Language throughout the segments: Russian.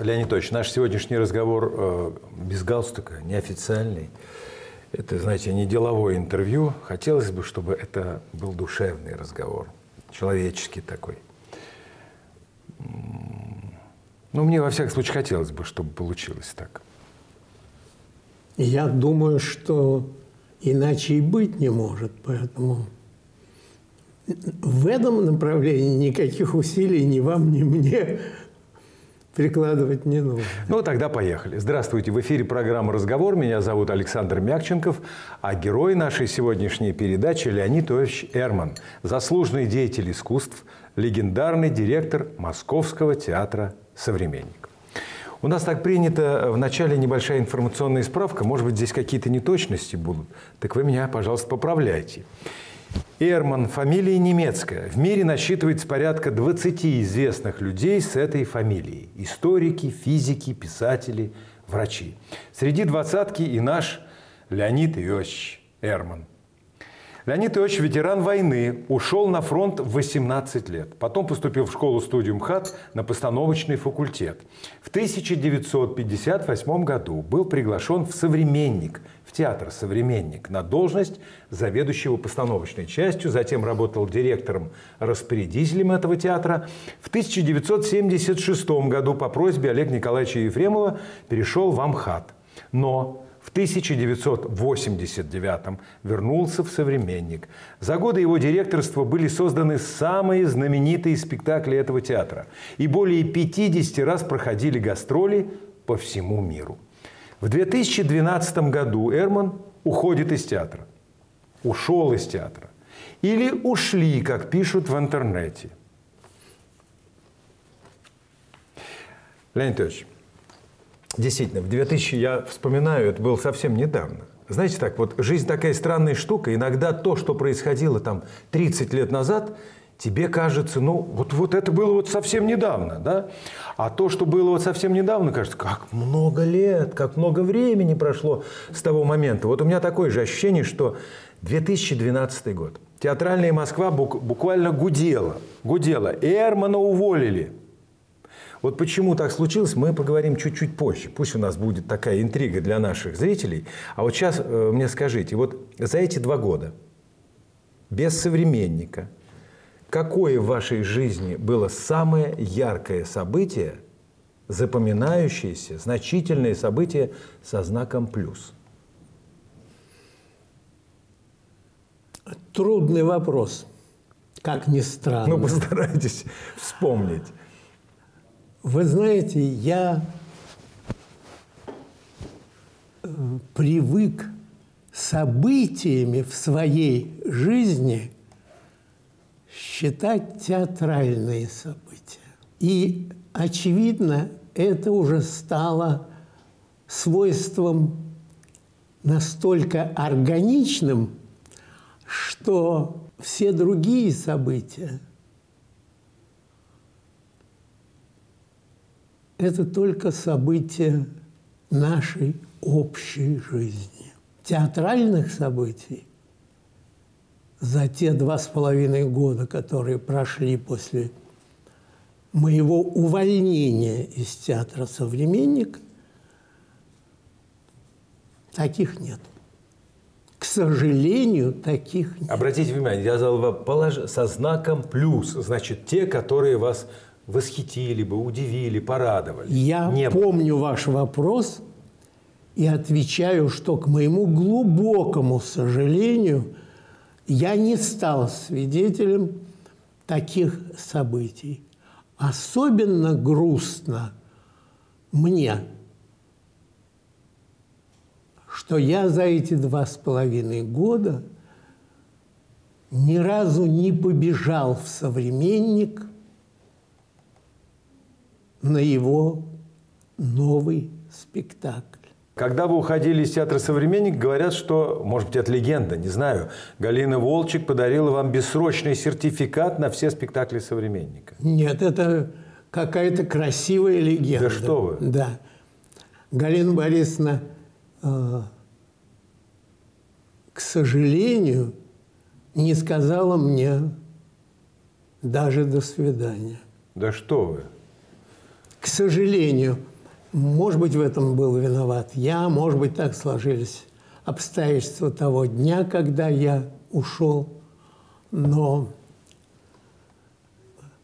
Леонид Ильич, наш сегодняшний разговор без галстука, неофициальный, это, знаете, не деловое интервью. Хотелось бы, чтобы это был душевный разговор, человеческий такой. Ну, мне, во всяком случае, хотелось бы, чтобы получилось так. Я думаю, что иначе и быть не может, поэтому в этом направлении никаких усилий ни вам, ни мне прикладывать не нужно. Ну, тогда поехали. Здравствуйте. В эфире программа «Разговор». Меня зовут Александр Мягченков. А герой нашей сегодняшней передачи – Леонид Ильич Эрман, заслуженный деятель искусств, легендарный директор Московского театра «Современник». У нас так принято, в начале небольшая информационная справка. Может быть, здесь какие-то неточности будут. Так вы меня, пожалуйста, поправляйте. Эрман, фамилия немецкая. В мире насчитывается порядка 20 известных людей с этой фамилией. Историки, физики, писатели, врачи. Среди двадцатки и наш Леонид Ильич Эрман. Леонид Ильич – ветеран войны, ушел на фронт в 18 лет. Потом поступил в школу-студию МХАТ на постановочный факультет. В 1958 году был приглашен в «Современник», в театр «Современник» на должность заведующего постановочной частью, затем работал директором-распорядителем этого театра. В 1976 году по просьбе Олега Николаевича Ефремова перешел в МХАТ. Но в 1989 вернулся в «Современник». За годы его директорства были созданы самые знаменитые спектакли этого театра. И более 50 раз проходили гастроли по всему миру. В 2012 году Эрман уходит из театра. Ушел из театра. Или ушли, как пишут в интернете. Леонид Ильич, действительно, в 2000, я вспоминаю, это было совсем недавно. Знаете так, вот жизнь такая странная штука. Иногда то, что происходило там 30 лет назад, тебе кажется, ну, вот это было вот совсем недавно, да? А то, что было вот совсем недавно, кажется, как много лет, как много времени прошло с того момента. Вот у меня такое же ощущение, что 2012 год. Театральная Москва буквально гудела, гудела. Эрмана уволили. Вот почему так случилось, мы поговорим чуть-чуть позже. Пусть у нас будет такая интрига для наших зрителей. А вот сейчас мне скажите, вот за эти 2 года без «Современника», какое в вашей жизни было самое яркое событие, запоминающееся, значительное событие со знаком «плюс»? Трудный вопрос, как ни странно. Ну, постарайтесь вспомнить. Вы знаете, я привык событиями в своей жизни считать театральные события. И, очевидно, это уже стало свойством настолько органичным, что все другие события – это только события нашей общей жизни. Театральных событий за те 2,5 года, которые прошли после моего увольнения из театра «Современник», таких нет. К сожалению, таких нет. Обратите внимание, я задал со знаком «плюс». Значит, те, которые вас восхитили бы, удивили, порадовали. Я помню ваш вопрос и отвечаю, что, к моему глубокому сожалению, я не стал свидетелем таких событий. Особенно грустно мне, что я за эти 2,5 года ни разу не побежал в «Современник» на его новый спектакль. Когда вы уходили из театра «Современник», говорят, что, может быть, это легенда, не знаю, Галина Волчек подарила вам бессрочный сертификат на все спектакли «Современника». Нет, это какая-то красивая легенда. Да что вы. Да. Галина Борисовна, к сожалению, не сказала мне даже «до свидания». Да что вы! К сожалению, может быть, в этом был виноват я, может быть, так сложились обстоятельства того дня, когда я ушел, но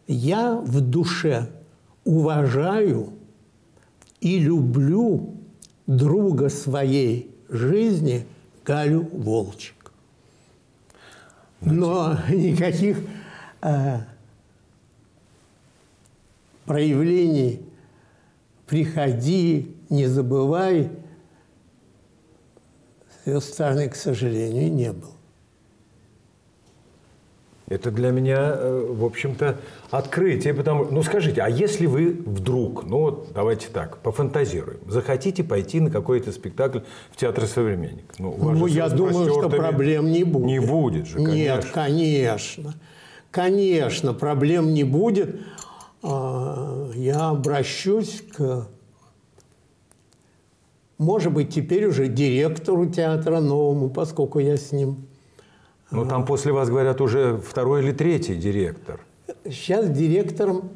я в душе уважаю и люблю друга своей жизни Галю Волчек. Но никаких проявлений «приходи, не забывай» с ее стороны, к сожалению, не было. Это для меня, в общем-то, открытие, потому... Ну, скажите, а если вы вдруг, ну, вот давайте так, пофантазируем, захотите пойти на какой-то спектакль в Театре Современник? Ну я думаю, что проблем не будет. Не будет же, конечно. Нет, конечно. Конечно, проблем не будет. Я обращусь к, может быть, теперь уже директору театра новому, поскольку я с ним... Ну, там после вас, говорят, уже второй или третий директор. Сейчас директором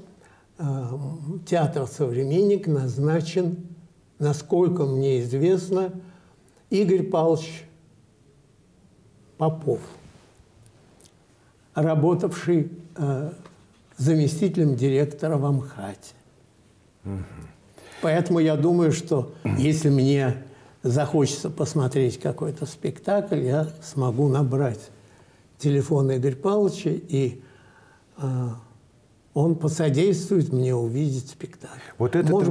театра «Современник» назначен, насколько мне известно, Игорь Павлович Попов, работавший заместителем директора в МХАТе. Угу. Поэтому я думаю, что если мне захочется посмотреть какой-то спектакль, я смогу набрать телефон Игоря Павловича, и он посодействует мне увидеть спектакль. Вот это может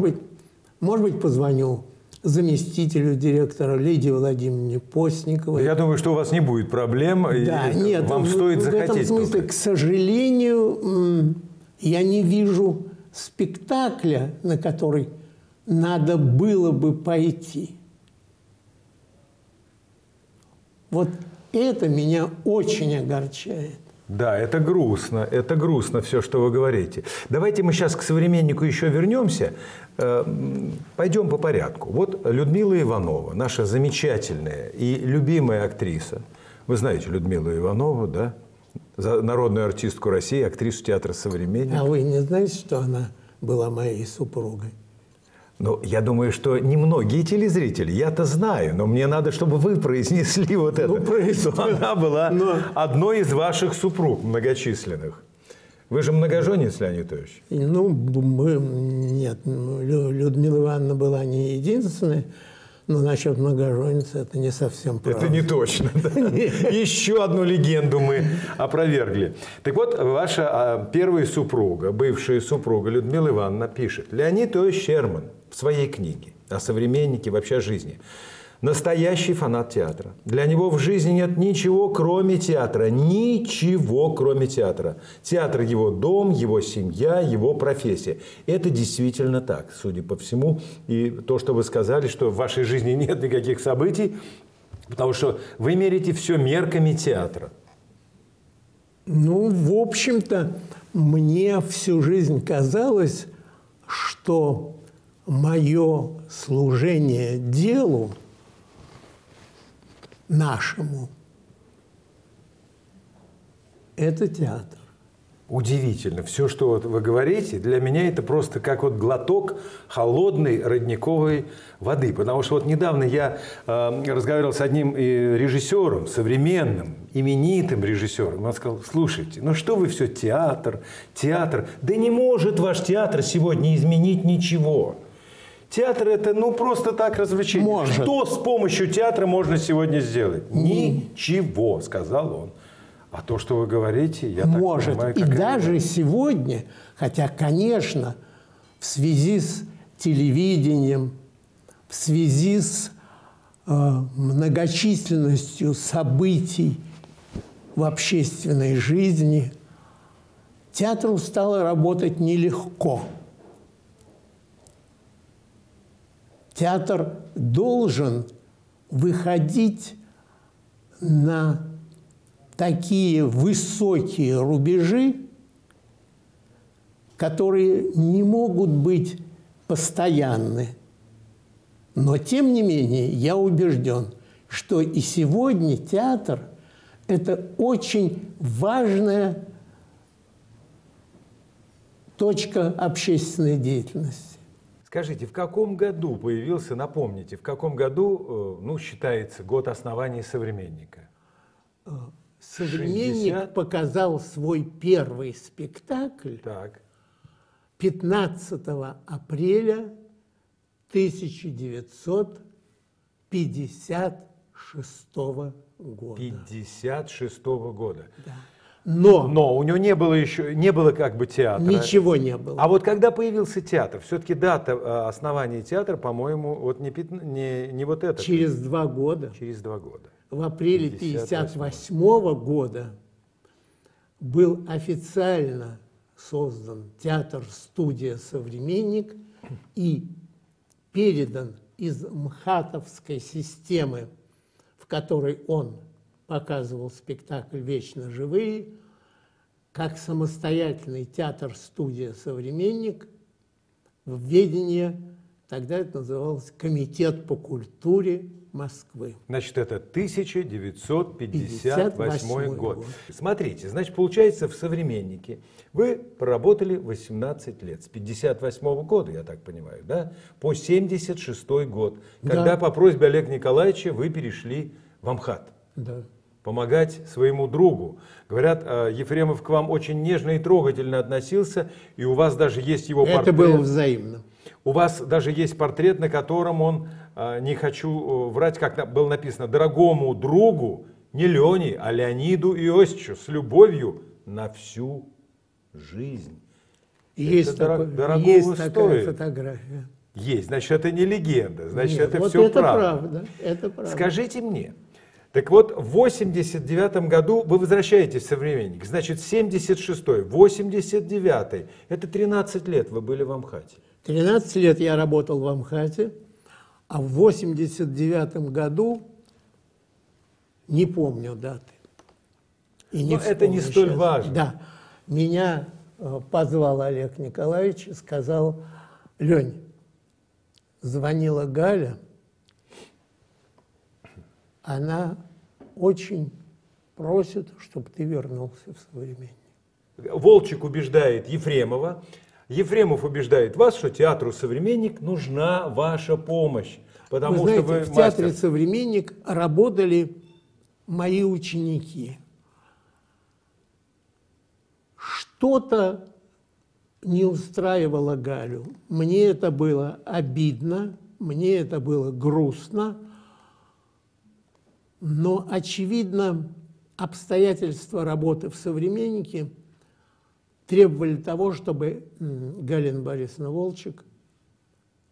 быть, позвоню заместителю директора Лидии Владимировне Постниковой. Я думаю, что у вас не будет проблем, да, и нет, вам стоит захотеть. В этом смысле, только, к сожалению, я не вижу спектакля, на который надо было бы пойти. Вот это меня очень огорчает. Да, это грустно все, что вы говорите. Давайте мы сейчас к «Современнику» еще вернемся. Пойдем по порядку. Вот Людмила Иванова, наша замечательная и любимая актриса. Вы знаете Людмилу Иванову, да? Народную артистку России, актрису театра «Современник». А вы не знаете, что она была моей супругой? Ну, я думаю, что немногие телезрители, я-то знаю, но мне надо, чтобы вы произнесли вот это. Что она была одной из ваших супруг многочисленных. Вы же многоженец, Леонид Ильич? Ну, нет, Людмила Ивановна была не единственной, но насчет многоженца это не совсем правда. Это не точно. Еще одну легенду мы опровергли. Так вот, ваша первая супруга, бывшая супруга Людмила Ивановна пишет: Леонид Ильич Эрман в своей книге о «Современнике» вообще о жизни настоящий фанат театра. Для него в жизни нет ничего, кроме театра. Ничего, кроме театра. Театр – его дом, его семья, его профессия. Это действительно так, судя по всему. И то, что вы сказали, что в вашей жизни нет никаких событий, потому что вы мерите все мерками театра. Ну, в общем-то, мне всю жизнь казалось, что мое служение делу нашему – это театр. Удивительно. Все, что вот вы говорите, для меня это просто как вот глоток холодной родниковой воды. Потому что вот недавно я разговаривал с одним режиссером, современным, именитым режиссером. Он сказал: слушайте, ну что вы все театр, театр. Да не может ваш театр сегодня изменить ничего. Театр – это, ну, просто так развлечение. Может. Что с помощью театра можно сегодня сделать? Ничего, сказал он. А то, что вы говорите, я так понимаю, как... И даже сегодня, хотя, конечно, в связи с телевидением, в связи с многочисленностью событий в общественной жизни, театру стало работать нелегко. Театр должен выходить на такие высокие рубежи, которые не могут быть постоянны, Но, тем не менее, я убежден, что и сегодня театр – это очень важная точка общественной деятельности. Скажите, в каком году появился, напомните, в каком году, ну, считается год основания «Современника»? «Современник» показал свой первый спектакль 15 апреля 1956 года. 1956 года. Да. Но у него не было еще, не было как бы театра. Ничего не было. А вот когда появился театр, все-таки дата основания театра, по-моему, вот не вот это. Через 2 года. Через 2 года. В апреле 1958 года был официально создан театр-студия «Современник» и передан из МХАТовской системы, в которой он показывал спектакль «Вечно живые», как самостоятельный театр-студия «Современник» в ведении, тогда это называлось, Комитет по культуре Москвы. Значит, это 1958 год. Смотрите, значит, получается, в «Современнике» вы проработали 18 лет. С 1958 года, я так понимаю, да? По 1976 год, когда по просьбе Олега Николаевича вы перешли в МХАТ. Да. Помогать своему другу. Говорят, Ефремов к вам очень нежно и трогательно относился, и у вас даже есть его портрет. Это было взаимно. У вас даже есть портрет, на котором он, не хочу врать, как было написано, дорогому другу, не Лене, а Леониду Иосифовичу, с любовью на всю жизнь. Есть, есть такая фотография. Есть, значит, это не легенда, значит, нет, это вот все это правда. Это правда. Скажите мне, так вот, в 1989 году вы возвращаетесь в «Современник», значит, 1976-й, 1989-й, это 13 лет вы были в МХАТе. 13 лет я работал в МХАТе, а в 1989 году не помню даты. И не вспомню, это не столь важно. Да. Меня позвал Олег Николаевич и сказал: «Лень, звонила Галя, она очень просит, чтобы ты вернулся в «Современник». Волчек убеждает Ефремова, Ефремов убеждает вас, что театру «Современник» нужна ваша помощь, потому что вы мастер. В театре «Современник» работали мои ученики. Что-то не устраивало Галю. Мне это было обидно, мне это было грустно. Но, очевидно, обстоятельства работы в «Современнике» требовали того, чтобы Галина Борисовна Волчек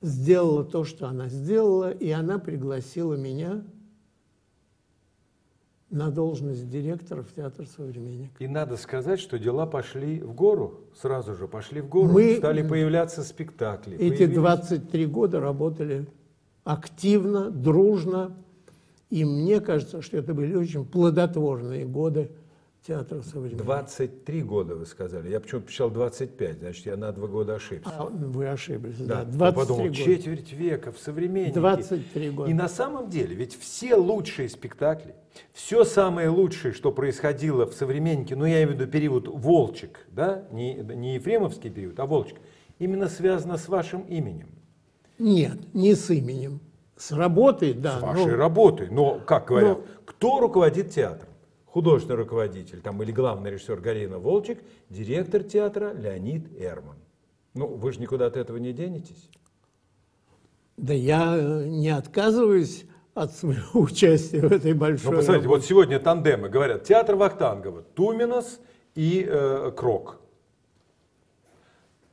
сделала то, что она сделала, и она пригласила меня на должность директора в театр «Современник». И надо сказать, что дела пошли в гору, сразу же пошли в гору, стали появляться спектакли. Эти 23 года работали активно, дружно. И мне кажется, что это были очень плодотворные годы театра «Современник». 23 года, вы сказали. Я почему-то писал 25, значит, я на 2 года ошибся. А, вы ошиблись, да. 23 года. Четверть века в «Современнике». 23 года. И на самом деле, ведь все лучшие спектакли, все самое лучшее, что происходило в «Современнике», ну, я имею в виду период «Волчек», да, не ефремовский период, а «Волчек», именно связано с вашим именем. Нет, не с именем. С работой, да. С вашей работой. Но, как говорят, кто руководит театром? Художественный руководитель там, или главный режиссер Галина Волчек, директор театра Леонид Эрман. Ну, вы же никуда от этого не денетесь? Да я не отказываюсь от своего участия в этой большой работе. Вот сегодня тандемы, говорят, театр Вахтангова, Туминас и Крок.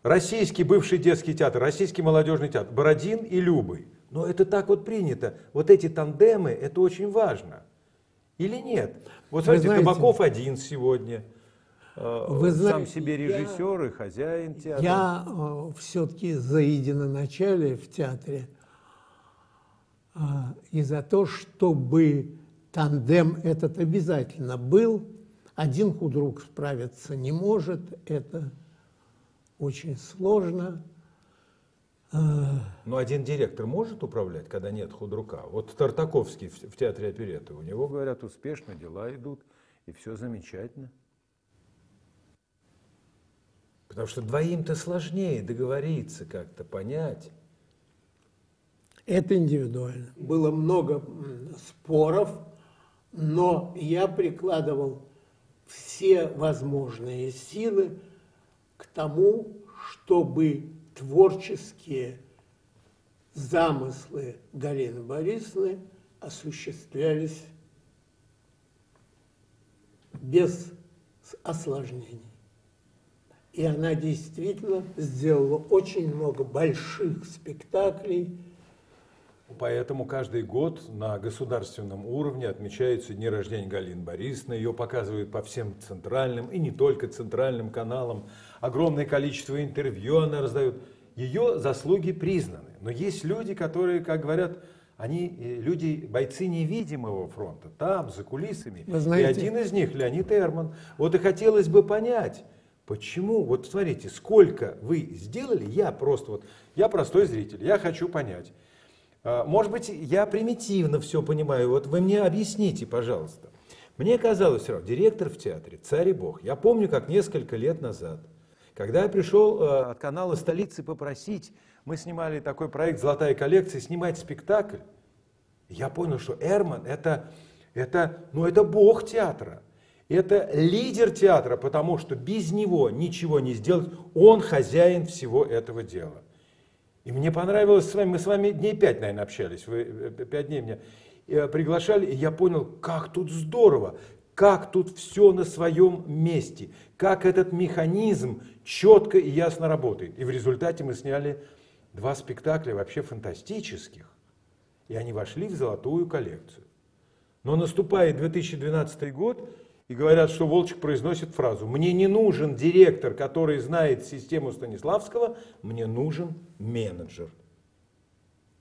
Российский бывший детский театр, российский молодежный театр, Бородин и Любы. Но это так вот принято. Вот эти тандемы, это очень важно. Или нет? Вот смотрите, знаете, Табаков один сегодня. Вы знаете, сам себе режиссер и хозяин театра. Я все-таки за единоначалие в театре. И за то, чтобы тандем этот обязательно был. Один худрук справиться не может. Это очень сложно. Но один директор может управлять, когда нет худрука? Вот Тартаковский в театре оперетты, у него, говорят, успешно дела идут, и все замечательно. Потому что двоим-то сложнее договориться как-то, понять. Это индивидуально. Было много споров, но я прикладывал все возможные силы к тому, чтобы творческие замыслы Галины Борисовны осуществлялись без осложнений. И она действительно сделала очень много больших спектаклей. Поэтому каждый год на государственном уровне отмечаются дни рождения Галины Борисовны. Ее показывают по всем центральным и не только центральным каналам. Огромное количество интервью она раздает. Ее заслуги признаны. Но есть люди, которые, как говорят, они люди, бойцы невидимого фронта, там, за кулисами. Вы знаете... И один из них, Леонид Эрман. Вот и хотелось бы понять, почему, вот смотрите, сколько вы сделали, я просто, вот, я простой зритель, я хочу понять. Может быть, я примитивно все понимаю, вот вы мне объясните, пожалуйста. Мне казалось, директор в театре, царь и бог. Я помню, как несколько лет назад, когда я пришел от канала «Столицы» попросить, мы снимали такой проект «Золотая коллекция», снимать спектакль, я понял, что Эрман это бог театра, это лидер театра, потому что без него ничего не сделать, он хозяин всего этого дела. И мне понравилось с вами, мы с вами дней 5, наверное, общались, вы 5 дней меня приглашали, и я понял, как тут здорово, как тут все на своем месте, как этот механизм четко и ясно работает. И в результате мы сняли 2 спектакля вообще фантастических, и они вошли в золотую коллекцию. Но наступает 2012 год, и говорят, что Волчек произносит фразу: «Мне не нужен директор, который знает систему Станиславского, мне нужен менеджер».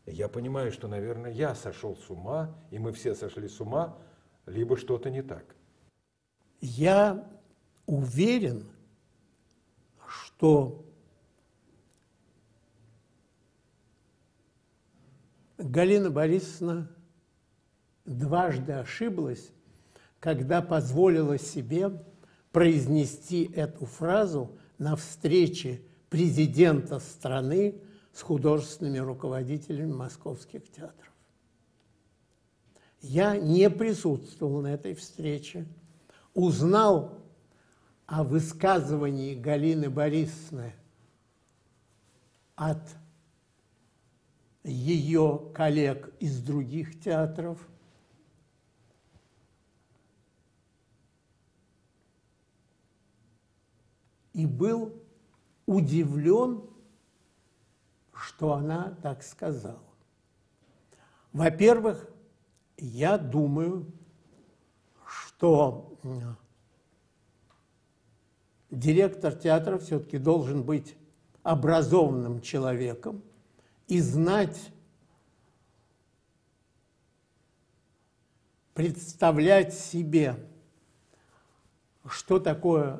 Я понимаю, что, наверное, я сошел с ума, и мы все сошли с ума, либо что-то не так. Я уверен, что Галина Борисовна дважды ошиблась, когда позволила себе произнести эту фразу на встрече президента страны с художественными руководителями московских театров. Я не присутствовал на этой встрече, узнал о высказывании Галины Борисовны от ее коллег из других театров, и был удивлен, что она так сказала. Во-первых, я думаю, что директор театра все-таки должен быть образованным человеком и знать, представлять себе, что такое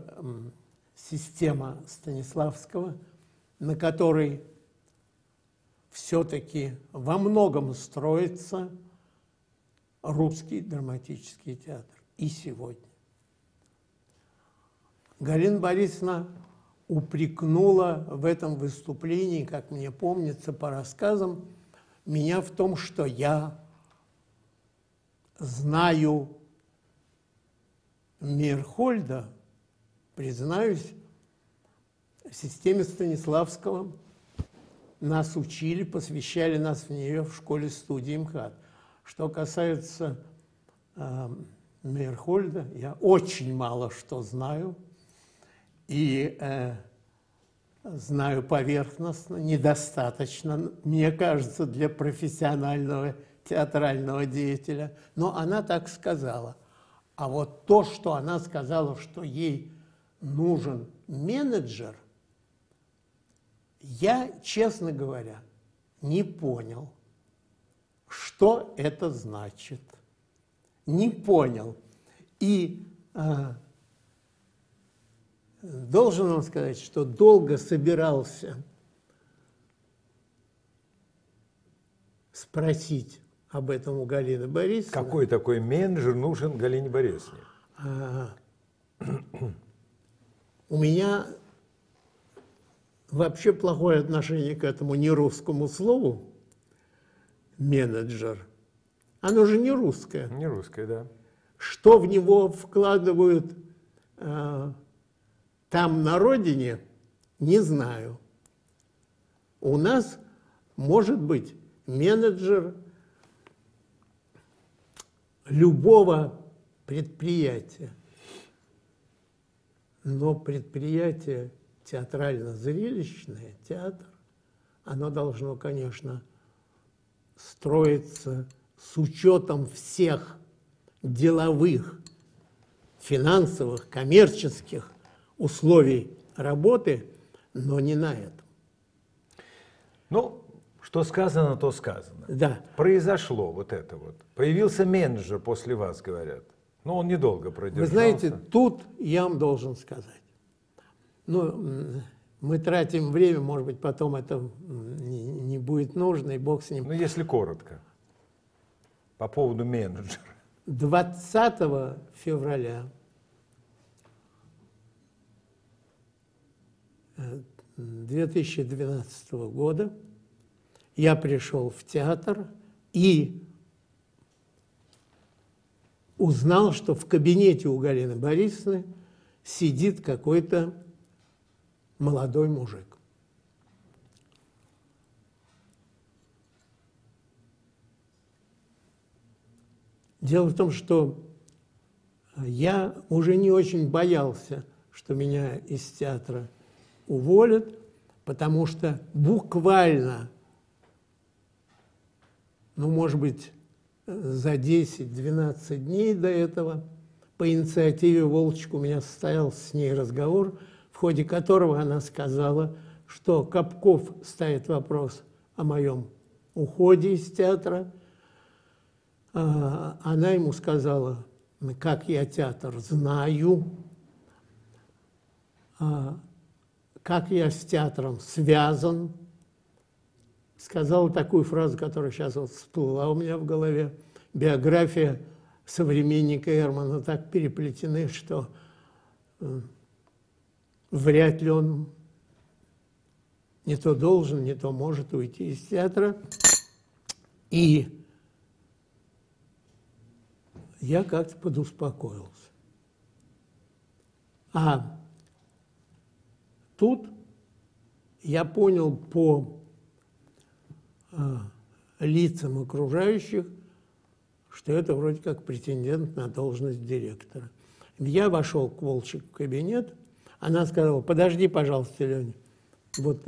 система Станиславского, на которой все-таки во многом строится русский драматический театр и сегодня. Галина Борисовна упрекнула в этом выступлении, как мне помнится по рассказам, меня в том, что я знаю Мейерхольда, признаюсь, в системе Станиславского нас учили, посвящали нас в нее в школе-студии МХАТ. Что касается Мейерхольда, я очень мало что знаю и знаю поверхностно, недостаточно, мне кажется, для профессионального театрального деятеля. Но она так сказала. А вот то, что она сказала, что ей нужен менеджер, я, честно говоря, не понял, что это значит. Не понял. И должен вам сказать, что долго собирался спросить об этом у Галины Борисовны. Какой такой менеджер нужен Галине Борисовне? У меня вообще плохое отношение к этому нерусскому слову «менеджер». Оно же не русское. Не русское, да. Что в него вкладывают там, на родине, не знаю. У нас может быть менеджер любого предприятия. Но предприятие театрально-зрелищное, театр, оно должно, конечно, строиться с учетом всех деловых, финансовых, коммерческих условий работы, но не на этом. Ну, что сказано, то сказано. Да. Произошло вот это вот. Появился менеджер после вас, говорят. Но он недолго продержался. Вы знаете, тут я вам должен сказать. Ну, мы тратим время, может быть, потом это не будет нужно, и бог с ним. Ну, если коротко. По поводу менеджера. 20 февраля 2012 года я пришел в театр и узнал, что в кабинете у Галины Борисовны сидит какой-то молодой мужик. Дело в том, что я уже не очень боялся, что меня из театра уволят, потому что буквально, ну, может быть, за 10-12 дней до этого по инициативе Волчек у меня состоялся с ней разговор, в ходе которого она сказала, что Капков ставит вопрос о моем уходе из театра. Она ему сказала, как я театр знаю, как я с театром связан. Сказала такую фразу, которая сейчас вот всплыла у меня в голове. Биография современника Эрмана так переплетены, что вряд ли он не то должен, не то может уйти из театра. И я как-то подуспокоился. А тут я понял по лицам окружающих, что это вроде как претендент на должность директора. Я вошел к Волчек в кабинет, она сказала, подожди, пожалуйста, Лёня, вот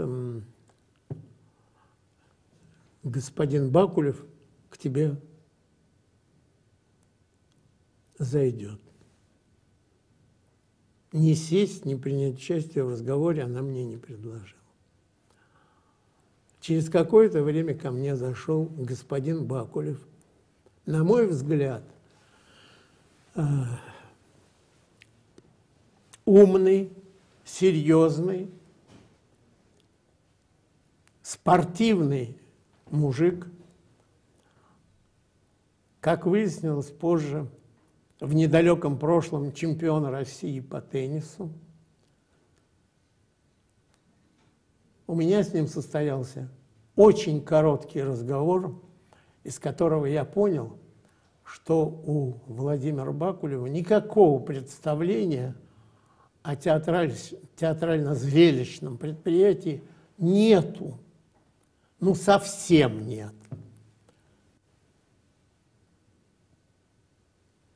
господин Бакулев к тебе зайдет. Не сесть, не принять участие в разговоре она мне не предложила. Через какое-то время ко мне зашел господин Бакулев. На мой взгляд, умный, серьезный, спортивный мужик, как выяснилось позже, в недалеком прошлом чемпион России по теннису. У меня с ним состоялся очень короткий разговор, из которого я понял, что у Владимира Бакулева никакого представления о театрально-зрелищном предприятии нету. Ну, совсем нет.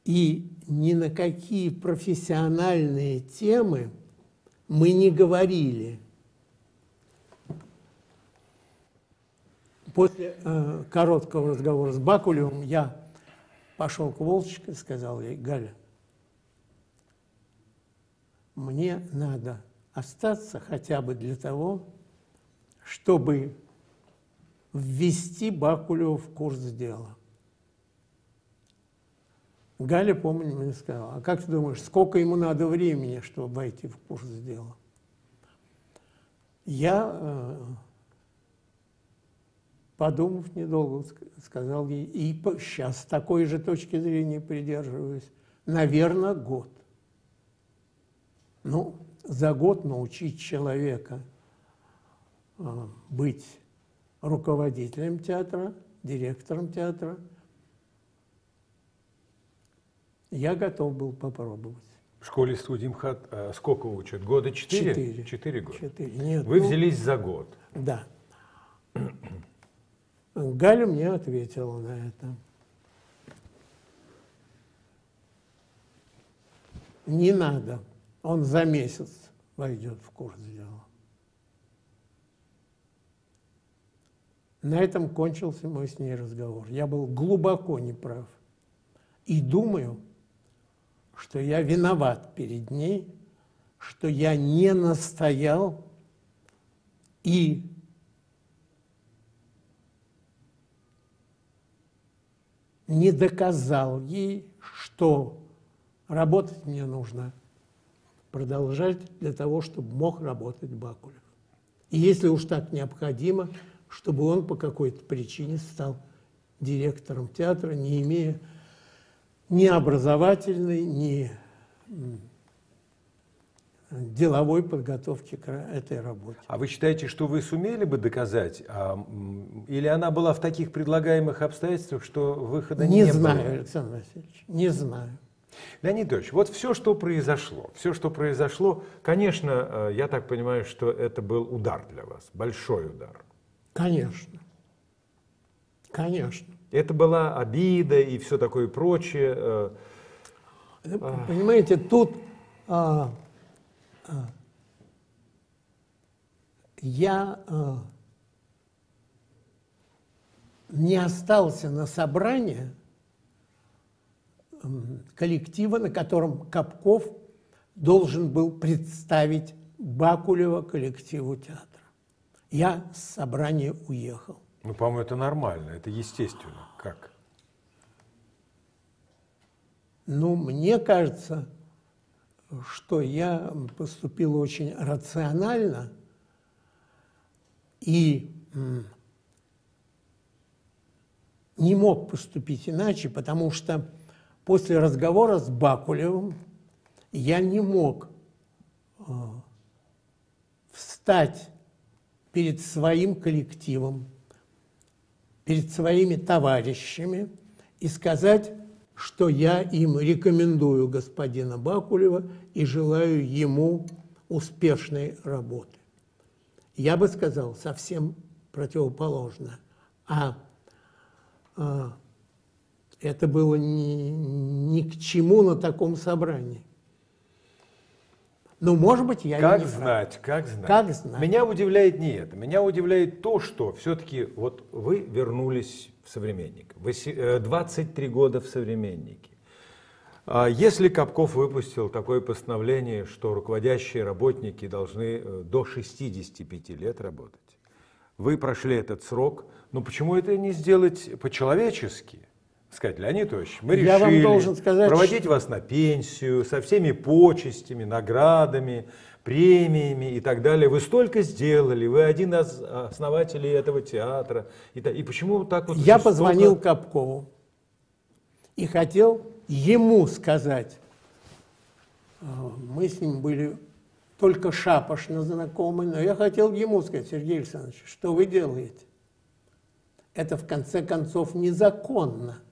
И ни на какие профессиональные темы мы не говорили. После короткого разговора с Бакулевым я пошел к Волчке и сказал ей, Галя, мне надо остаться хотя бы для того, чтобы ввести Бакулева в курс дела. Галя, помню, мне сказала, а как ты думаешь, сколько ему надо времени, чтобы войти в курс дела? Я Подумав недолго, сказал ей, и сейчас такой же точки зрения придерживаюсь, наверное, год. Ну, за год научить человека быть руководителем театра, директором театра, я готов был попробовать. В школе-студии МХАТ сколько учат? Года 4? 4. 4 года. 4. Нет, вы взялись за год. Да. Галя мне ответила на это. Не надо. Он за месяц войдет в курс дела. На этом кончился мой с ней разговор. Я был глубоко неправ. И думаю, что я виноват перед ней, что я не настоял и не доказал ей, что работать мне нужно продолжать для того, чтобы мог работать Бакулев. И если уж так необходимо, чтобы он по какой-то причине стал директором театра, не имея ни образовательной, ни деловой подготовки к этой работе. А вы считаете, что вы сумели бы доказать? Или она была в таких предлагаемых обстоятельствах, что выхода не было? Не знаю, Александр Васильевич, не знаю. Леонид Ильич, вот все, что произошло, конечно, я так понимаю, что это был удар для вас, большой удар. Конечно, конечно. Это была обида и все такое прочее. Понимаете, тут я не остался на собрании коллектива, на котором Капков должен был представить Бакулева коллективу театра. Я с собрания уехал. Ну, по-моему, это нормально, это естественно. Как? Ну, мне кажется, что я поступил очень рационально и не мог поступить иначе, потому что после разговора с Бакулевым я не мог встать перед своим коллективом, перед своими товарищами и сказать, что я им рекомендую господина Бакулева и желаю ему успешной работы. Я бы сказал совсем противоположно. Это было ни к чему на таком собрании. Ну, может быть, я как и не знать, как знать, как знать. Меня удивляет не это. Меня удивляет то, что все-таки вот вы вернулись в «Современник». 23 года в «Современнике». Если Капков выпустил такое постановление, что руководящие работники должны до 65 лет работать, вы прошли этот срок, но почему это не сделать по-человечески? Сказать, Леонид Ильич, мы решили проводить вас на пенсию со всеми почестями, наградами, премиями и так далее. Вы столько сделали, вы один из основателей этого театра. И почему так вот... Я позвонил Капкову и хотел ему сказать. Мы с ним были только шапошно знакомы, но я хотел ему сказать, Сергей Александрович, что вы делаете? Это, в конце концов, незаконно.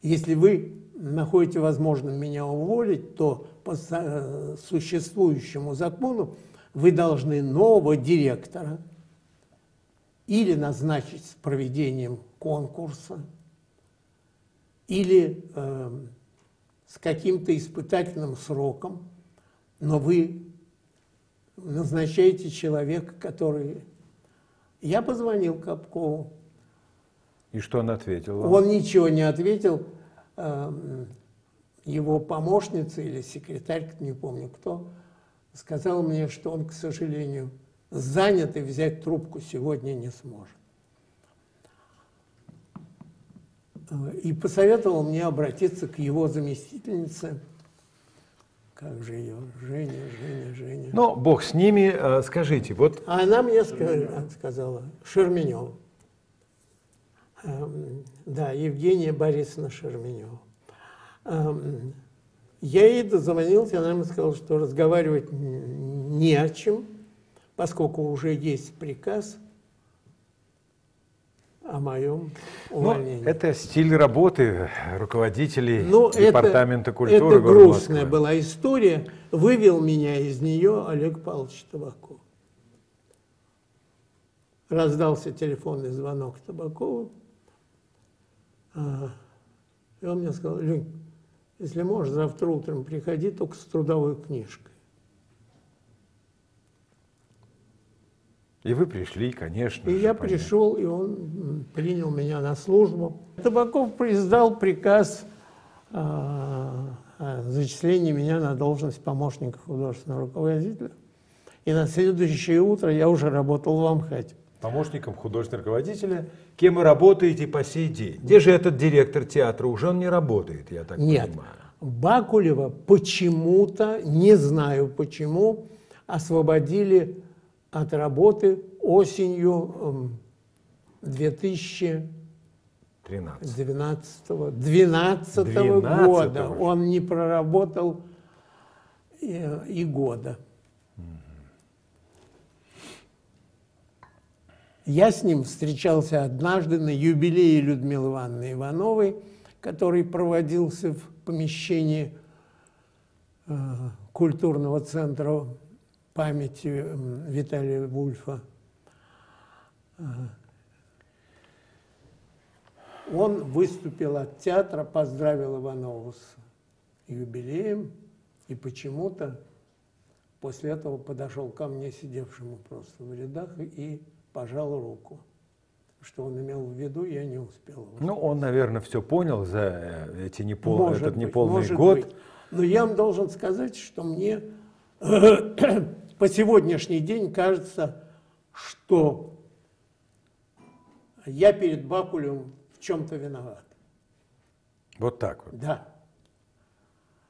Если вы находите возможным меня уволить, то по существующему закону вы должны нового директора или назначить с проведением конкурса, или с каким-то испытательным сроком, но вы назначаете человека, который... Я позвонил Капкову. И что он ответил? Он ничего не ответил. Его помощница или секретарь, не помню кто, сказала мне, что он, к сожалению, занят и взять трубку сегодня не сможет. И посоветовал мне обратиться к его заместительнице, Как же ее? Женя. Ну, бог с ними, скажите, вот... А она мне сказала, Шерменева. Да, Евгения Борисовна Шерменева. Я ей дозвонился, она мне сказала, что разговаривать не о чем, поскольку уже есть приказ о моем увольнении. Ну, это стиль работы руководителей Департамента культуры. Это грустная была история. Вывел меня из нее Олег Павлович Табаков. Раздался телефонный звонок Табакову. И он мне сказал: Лень, если можешь, завтра утром приходи, только с трудовой книжкой. И вы пришли, конечно. И я пришел, и он принял меня на службу. Табаков издал приказ о зачислении меня на должность помощника художественного руководителя. И на следующее утро я уже работал в МХАТе. Помощником художественного руководителя, кем вы работаете по сей день? Где же этот директор театра? Уже он не работает, я так понимаю. Бакулева почему-то, не знаю почему, освободили от работы осенью 2012 года. Он не проработал и года. Я с ним встречался однажды на юбилее Людмилы Ивановны Ивановой, который проводился в помещении культурного центра памяти Виталия Вульфа. Он выступил от театра, поздравил Иванову с юбилеем, и почему-то после этого подошел ко мне, сидевшему просто в рядах, и пожал руку. Что он имел в виду, я не успел. Ну, он, наверное, все понял за эти неполный год. Но я вам должен сказать, что мне по сегодняшний день кажется, что я перед Бакулевым в чем-то виноват. Вот так вот? Да.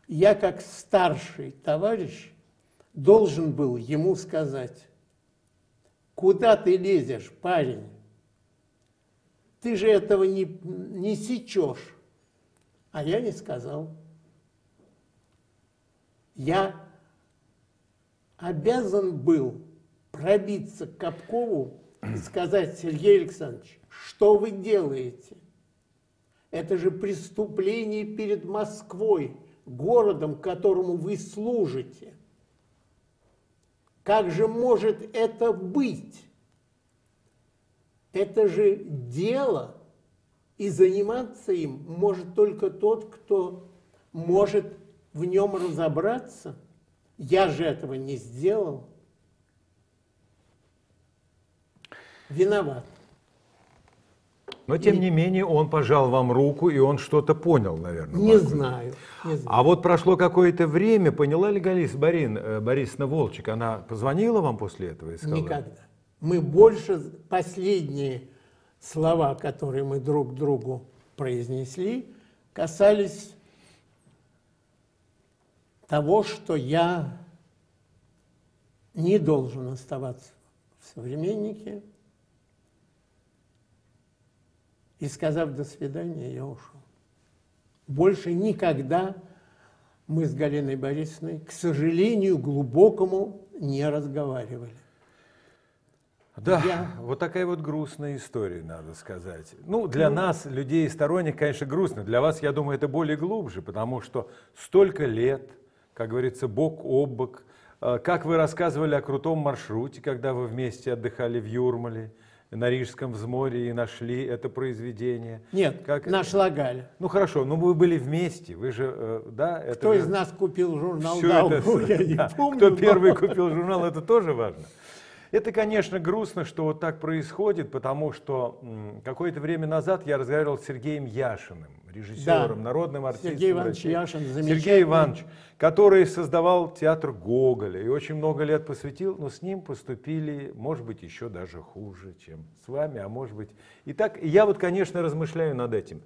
Я, как старший товарищ, должен был ему сказать: куда ты лезешь, парень? Ты же этого не сечешь. А я не сказал. Я обязан был пробиться к Капкову и сказать: Сергей Александрович, что вы делаете? Это же преступление перед Москвой, городом, которому вы служите. Как же может это быть? Это же дело, и заниматься им может только тот, кто может в нем разобраться. Я же этого не сделал. Виноват. Но, тем не менее, он пожал вам руку, и он что-то понял, наверное. Не знаю. А вот прошло какое-то время, поняла ли Галина Борисовна Волчек? Она позвонила вам после этого и сказала? Никогда. Мы больше... Последние слова, которые мы друг другу произнесли, касались того, что я не должен оставаться в «Современнике». И, сказав «до свидания», я ушел. Больше никогда мы с Галиной Борисовной, к сожалению, глубокому, не разговаривали. Да, вот такая вот грустная история, надо сказать. Ну, для нас, людей и сторонников, конечно, грустно. Для вас, я думаю, это более глубже, потому что столько лет, как говорится, бок о бок. Как вы рассказывали о крутом маршруте, когда вы вместе отдыхали в Юрмале, на Рижском взморье, и нашли это произведение. Нет, как... нашла Галя. Ну хорошо, но вы были вместе, вы же, да? Это... Кто из нас купил журнал «Далбу», я не помню. Кто первый купил журнал, это тоже важно. Это, конечно, грустно, что вот так происходит, потому что какое-то время назад я разговаривал с Сергеем Яшиным, режиссером, народным артистом. Сергей Иванович Яшин, замечательный. Сергей Иванович, который создавал театр Гоголя и очень много лет посвятил, но с ним поступили, может быть, еще даже хуже, чем с вами, а может быть... Итак, я вот, конечно, размышляю над этим.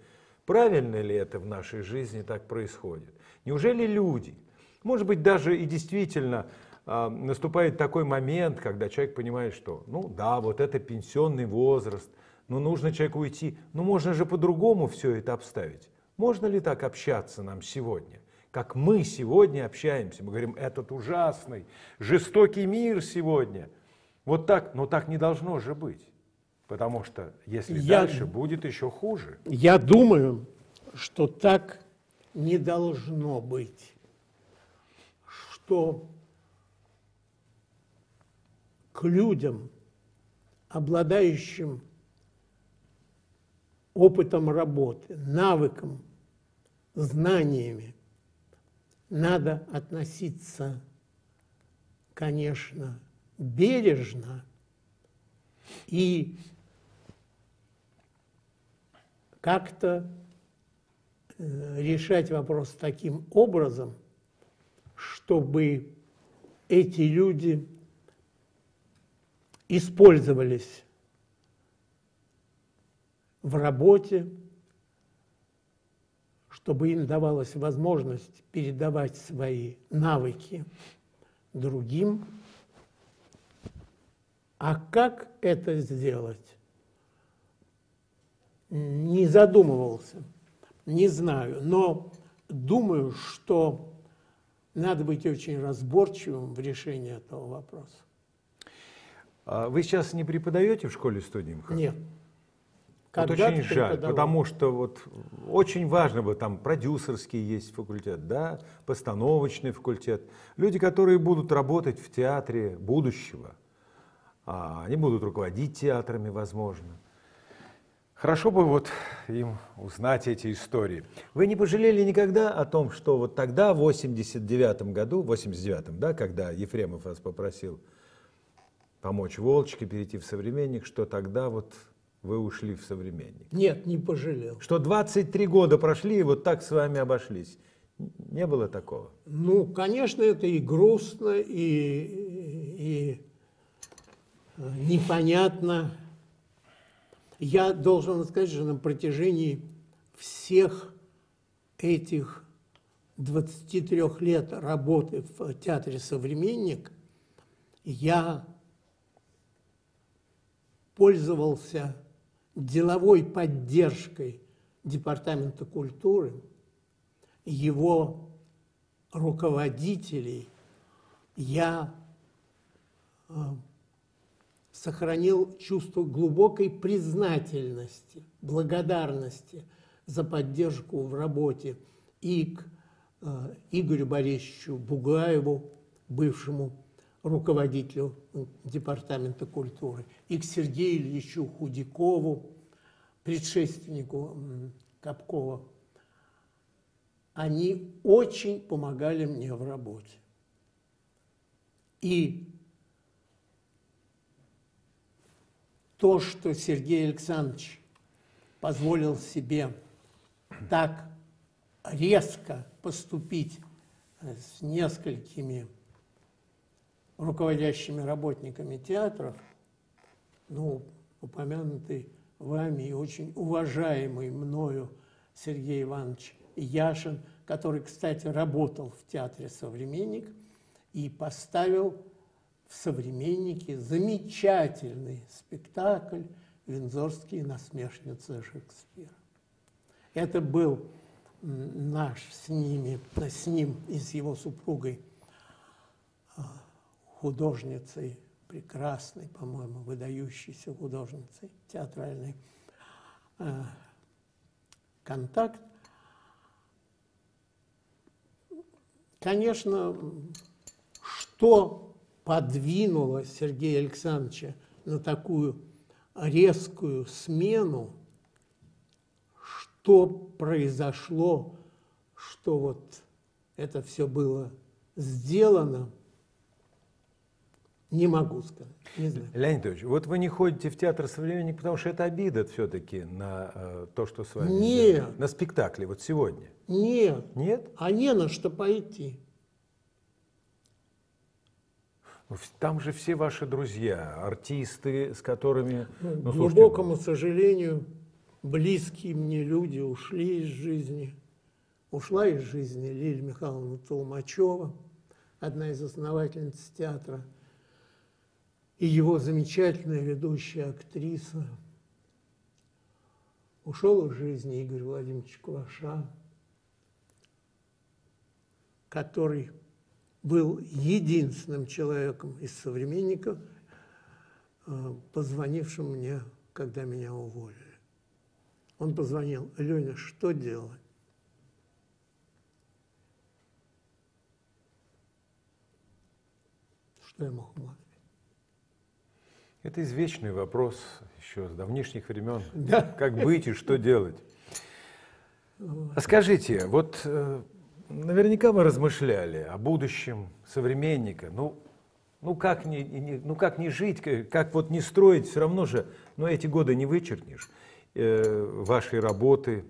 Правильно ли это в нашей жизни так происходит? Неужели люди, Может быть, даже и действительно наступает такой момент, когда человек понимает, что, ну да, вот это пенсионный возраст, но нужно человеку уйти. Но можно же по-другому все это обставить. Можно ли так общаться нам сегодня? Как мы сегодня общаемся? Мы говорим, этот ужасный, жестокий мир сегодня. Вот так, но так не должно же быть. Потому что если дальше будет еще хуже. Я думаю, что так не должно быть. Что к людям, обладающим опытом работы, навыком, знаниями, надо относиться, конечно, бережно и как-то решать вопрос таким образом, чтобы эти люди использовались в работе, чтобы им давалась возможность передавать свои навыки другим. А как это сделать? Не задумывался, не знаю, но думаю, что надо быть очень разборчивым в решении этого вопроса. А вы сейчас не преподаете в школе-студии МХАТ? Нет. Вот очень жаль, потому что вот очень важно бы, там продюсерский есть факультет, да, постановочный факультет. Люди, которые будут работать в театре будущего, они будут руководить театрами, возможно. Хорошо бы вот им узнать эти истории. Вы не пожалели никогда о том, что вот тогда, в 89-м году, в 89-м, да, когда Ефремов вас попросил помочь Волчке перейти в «Современник», что тогда вот... Вы ушли в «Современник». Нет, не пожалел. Что 23 года прошли и вот так с вами обошлись. Не было такого? Ну, конечно, это и грустно, и непонятно. Я должен сказать, что на протяжении всех этих 23 лет работы в театре «Современник» я пользовался деловой поддержкой Департамента культуры, его руководителей. Я сохранил чувство глубокой признательности, благодарности за поддержку в работе и к Игорю Борисовичу Бугаеву, бывшему руководителю Департамента культуры, и к Сергею Ильичу Худякову, предшественнику Капкова. Они очень помогали мне в работе. И то, что Сергей Александрович позволил себе так резко поступить с несколькими руководящими работниками театров, ну, упомянутый вами и очень уважаемый мною Сергей Иванович Яшин, который, кстати, работал в театре «Современник» и поставил в «Современнике» замечательный спектакль «Виндзорские насмешницы» Шекспира. Это был наш с ним и с его супругой художницей, прекрасной, по-моему, выдающейся художницей театральной, контакт. Конечно, что подвинуло Сергея Александровича на такую резкую смену, что произошло, что вот это все было сделано, не могу сказать, не знаю. Леонид Ильич, вот вы не ходите в театр «Современник», потому что это обида все-таки на то, что с вами... Нет. На спектакли вот сегодня. Нет. Нет? А не на что пойти. Там же все ваши друзья, артисты, с которыми... Ну, к глубокому сожалению, близкие мне люди ушли из жизни. Ушла из жизни Лилия Михайловна Толмачева, одна из основательниц театра, и его замечательная ведущая актриса. Ушел из жизни Игорь Владимирович Кваша, который был единственным человеком из современников, позвонившим мне, когда меня уволили. Он позвонил: «Леня, что делать?» Что я мог говорить? Это извечный вопрос еще с давнишних времен. Да. Как быть и что делать? А скажите, вот наверняка вы размышляли о будущем современника. Ну как не жить, как вот не строить, все равно же, но эти годы не вычеркнешь вашей работы,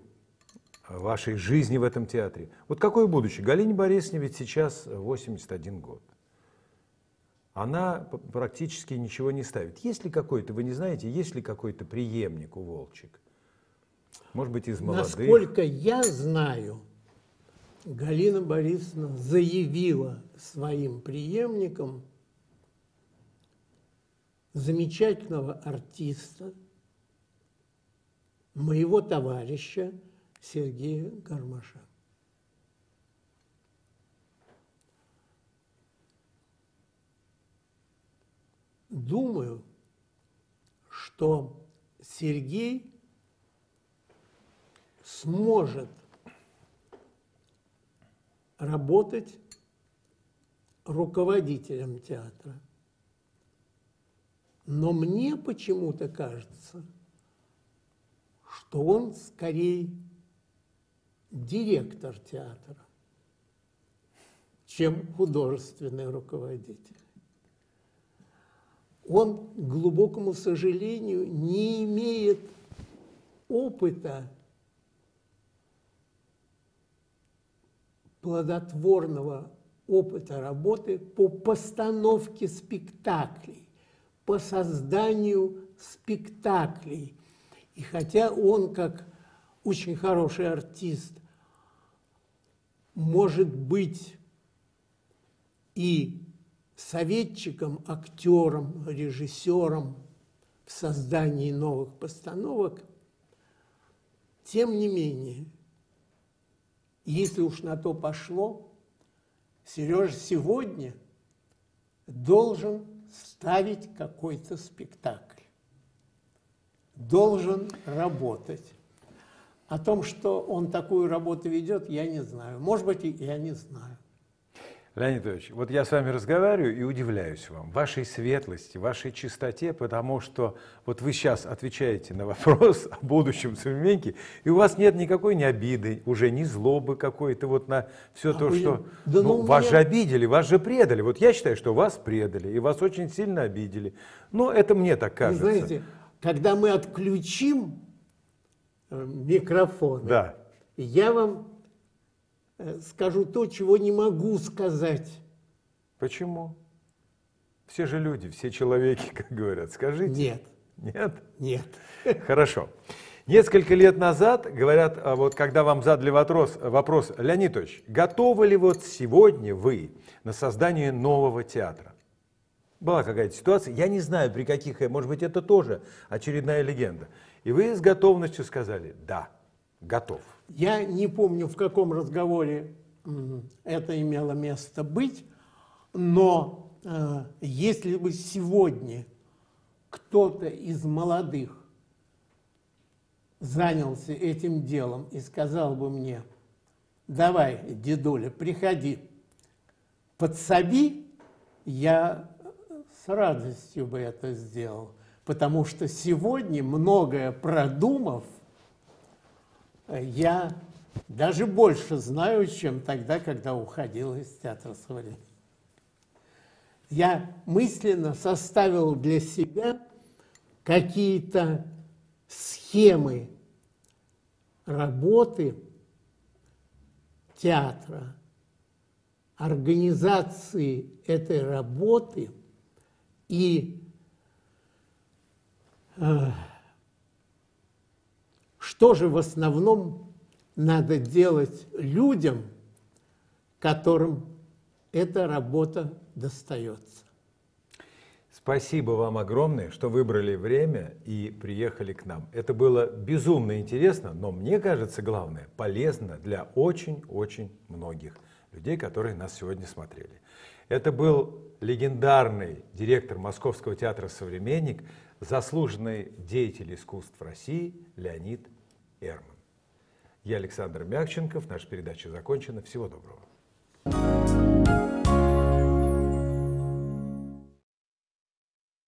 вашей жизни в этом театре. Вот какое будущее? Галине Борисовне ведь сейчас 81 год. Она практически ничего не ставит. Есть ли какой-то, вы не знаете, есть ли какой-то преемник у Волчек? Может быть, из молодых? Насколько я знаю, Галина Борисовна заявила своим преемникам замечательного артиста, моего товарища Сергея Гармаша. Думаю, что Сергей сможет работать руководителем театра. Но мне почему-то кажется, что он скорее директор театра, чем художественный руководитель. Он, к глубокому сожалению, не имеет опыта плодотворного работы по постановке спектаклей, по созданию спектаклей. И хотя он, как очень хороший артист, может быть и советчиком, актером, режиссером в создании новых постановок, тем не менее, если уж на то пошло, Сережа сегодня должен ставить какой-то спектакль, должен работать. О том, что он такую работу ведет, я не знаю. Может быть, я не знаю. Леонид Ильич, вот я с вами разговариваю и удивляюсь вам, вашей светлости, вашей чистоте, потому что вот вы сейчас отвечаете на вопрос о будущем современнике, и у вас нет никакой ни обиды, уже ни злобы какой-то вот на все то, что... Да, ну, вас же обидели, вас же предали. Вот я считаю, что вас предали, и вас очень сильно обидели. Но это мне так кажется. Вы знаете, когда мы отключим микрофон, да, я вам скажу то, чего не могу сказать. Почему? Все же люди, все человеки, как говорят. Скажите. Нет. Нет? Нет. Хорошо. Несколько лет назад, говорят, вот когда вам задали вопрос, Леонид Ильич, готовы ли вот сегодня вы на создание нового театра? Была какая-то ситуация, я не знаю, при каких, может быть, это тоже очередная легенда. И вы с готовностью сказали: да, готов. Я не помню, в каком разговоре это имело место быть, но если бы сегодня кто-то из молодых занялся этим делом и сказал бы мне: давай, дедуля, приходи, подсоби, я с радостью бы это сделал, потому что сегодня, многое продумав, я даже больше знаю, чем тогда, когда уходил из театра «Современник». Я мысленно составил для себя какие-то схемы работы театра, организации этой работы и что же в основном надо делать людям, которым эта работа достается. Спасибо вам огромное, что выбрали время и приехали к нам. Это было безумно интересно, но мне кажется, главное, полезно для очень-очень многих людей, которые нас сегодня смотрели. Это был легендарный директор Московского театра «Современник», заслуженный деятель искусств России Леонид Эрман. Я Александр Мягченков. Наша передача закончена. Всего доброго.